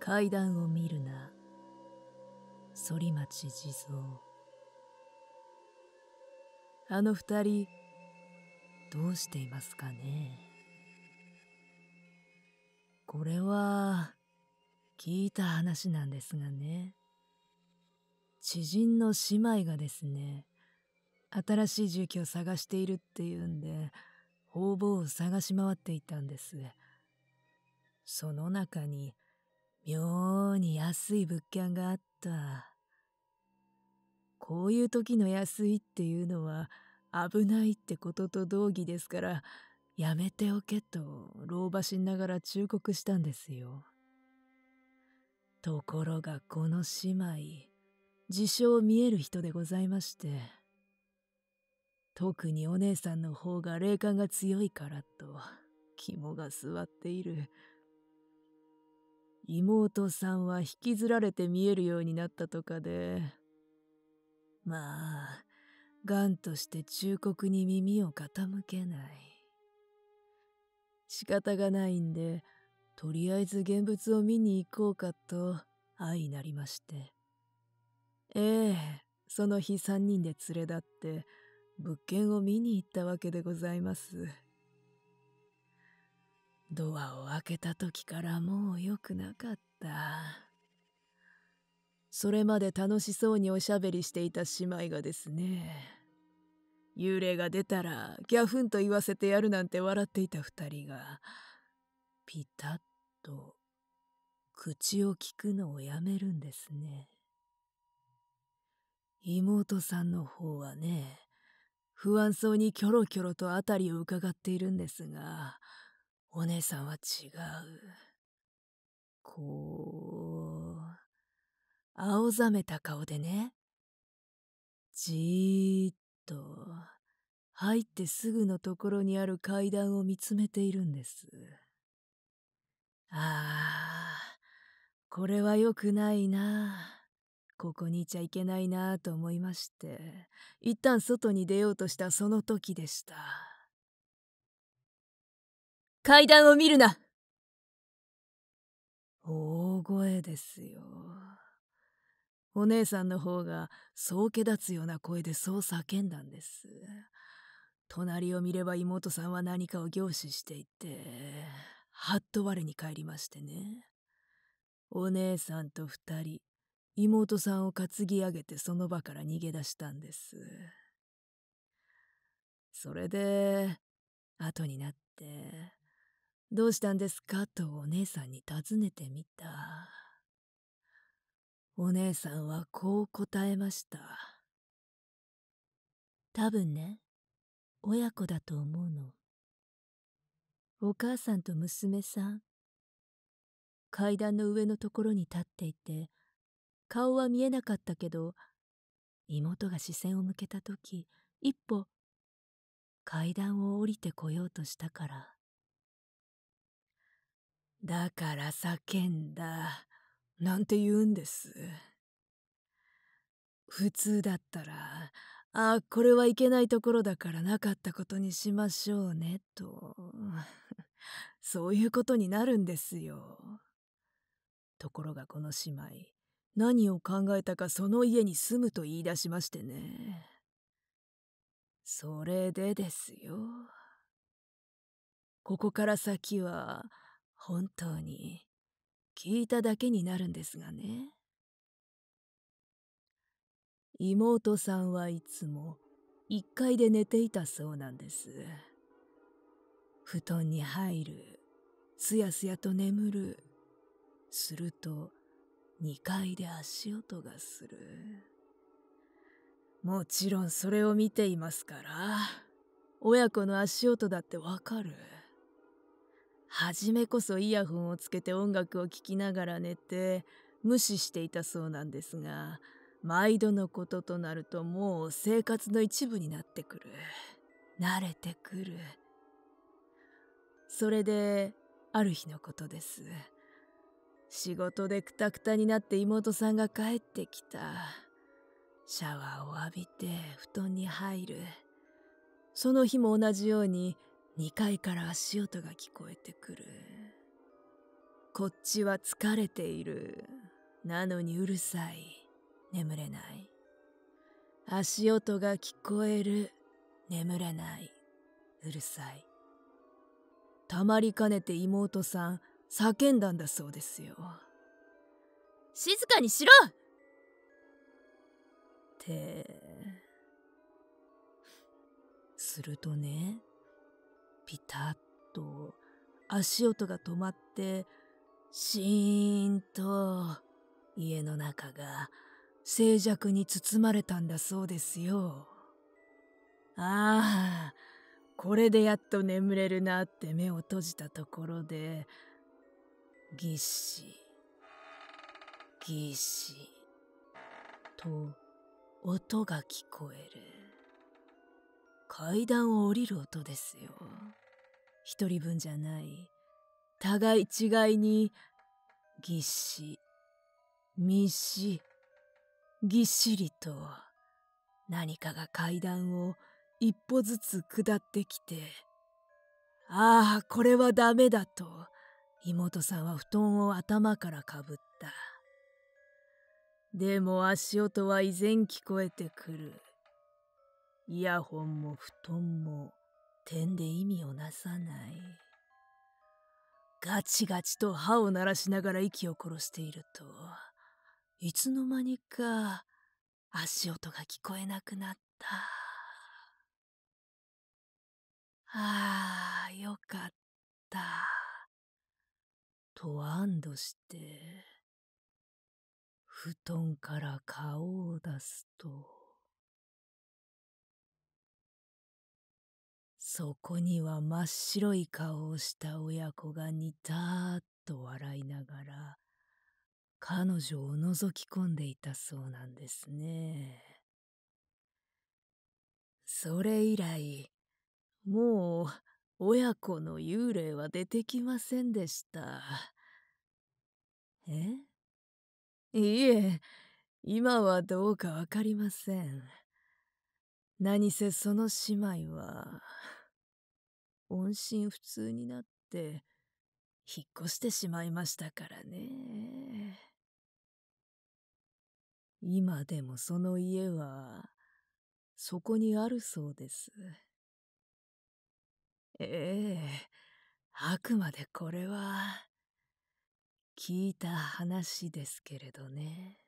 階段を見るな、反町地蔵。あの二人、どうしていますかね。これは、聞いた話なんですがね。知人の姉妹がですね、新しい住居を探しているっていうんで、方々を探し回っていたんです。その中に、妙に安い物件があった。こういう時の安いっていうのは危ないってことと同義ですから、やめておけと老婆しながら忠告したんですよ。ところがこの姉妹、自称見える人でございまして、特にお姉さんの方が霊感が強いからと、肝が据わっている。妹さんは引きずられて見えるようになったとかで、まあ、頑として忠告に耳を傾けない。仕方がないんで、とりあえず現物を見に行こうかと相なりまして。ええ、その日3人で連れ立って、物件を見に行ったわけでございます。ドアを開けた時からもう良くなかった。それまで楽しそうにおしゃべりしていた姉妹がですね、幽霊が出たらギャフンと言わせてやるなんて笑っていた2人が、ピタッと口を聞くのをやめるんですね。妹さんの方はね、不安そうにキョロキョロとあたりを伺っているんですが、お姉さんは違う。こう、青ざめた顔でね、じーっと入ってすぐのところにある階段を見つめているんです。ああ、これは良くないな。ここにいちゃいけないなと思いまして、一旦外に出ようとしたその時でした。階段を見るな！大声ですよ。お姉さんの方がそうけ立つような声でそう叫んだんです。隣を見れば妹さんは何かを凝視していて、はっと我に返りましてね。お姉さんと2人、妹さんを担ぎ上げてその場から逃げ出したんです。それで、後になって、どうしたんですかとお姉さんに尋ねてみた。お姉さんはこう答えました。多分ね、親子だと思うの。お母さんと娘さん、階段の上のところに立っていて、顔は見えなかったけど、妹が視線を向けたとき、一歩、階段を降りてこようとしたから。だから叫んだ、なんて言うんです。普通だったら、ああ、これはいけないところだからなかったことにしましょうね、と。そういうことになるんですよ。ところがこの姉妹、何を考えたかその家に住むと言い出しましてね。それでですよ。ここから先は、本当に、聞いただけになるんですがね。妹さんはいつも1階で寝ていたそうなんです。布団に入る、すやすやと眠る。すると2階で足音がする。もちろんそれを見ていますから、親子の足音だってわかる。はじめこそイヤホンをつけて音楽を聴きながら寝て無視していたそうなんですが、毎度のこととなるともう生活の一部になってくる。慣れてくる。それである日のことです。仕事でクタクタになって妹さんが帰ってきた。シャワーを浴びて布団に入る。その日も同じように2階から足音が聞こえてくる。こっちは疲れている。なのにうるさい。眠れない。足音が聞こえる。眠れない。うるさい。たまりかねて妹さん、叫んだんだそうですよ。静かにしろ！って。するとね、ピタッと足音が止まって、シーンと家の中が静寂に包まれたんだそうですよ。ああ、これでやっと眠れるなって目を閉じたところで、ぎっしぎっしと音が聞こえる。階段を降りる音ですよ。一人分じゃない。互い違いにぎっしみっしぎっしりと何かが階段を一歩ずつ下ってきて、ああ、これはダメだと、妹さんは布団を頭からかぶった。でも足音は依然聞こえてくる。イヤホンも布団も点で意味をなさない。ガチガチと歯を鳴らしながら息を殺していると、いつの間にか足音が聞こえなくなった。ああ、よかった。と安堵して、布団から顔を出すと、そこには真っ白い顔をした親子がニターッと笑いながら、彼女を覗き込んでいたそうなんですね。それ以来、もう親子の幽霊は出てきませんでした。いえ、今はどうかわかりません。何せその姉妹は、音信不通になって、引っ越してしまいましたからね。今でもその家は、そこにあるそうです。ええ、あくまでこれは聞いた話ですけれどね。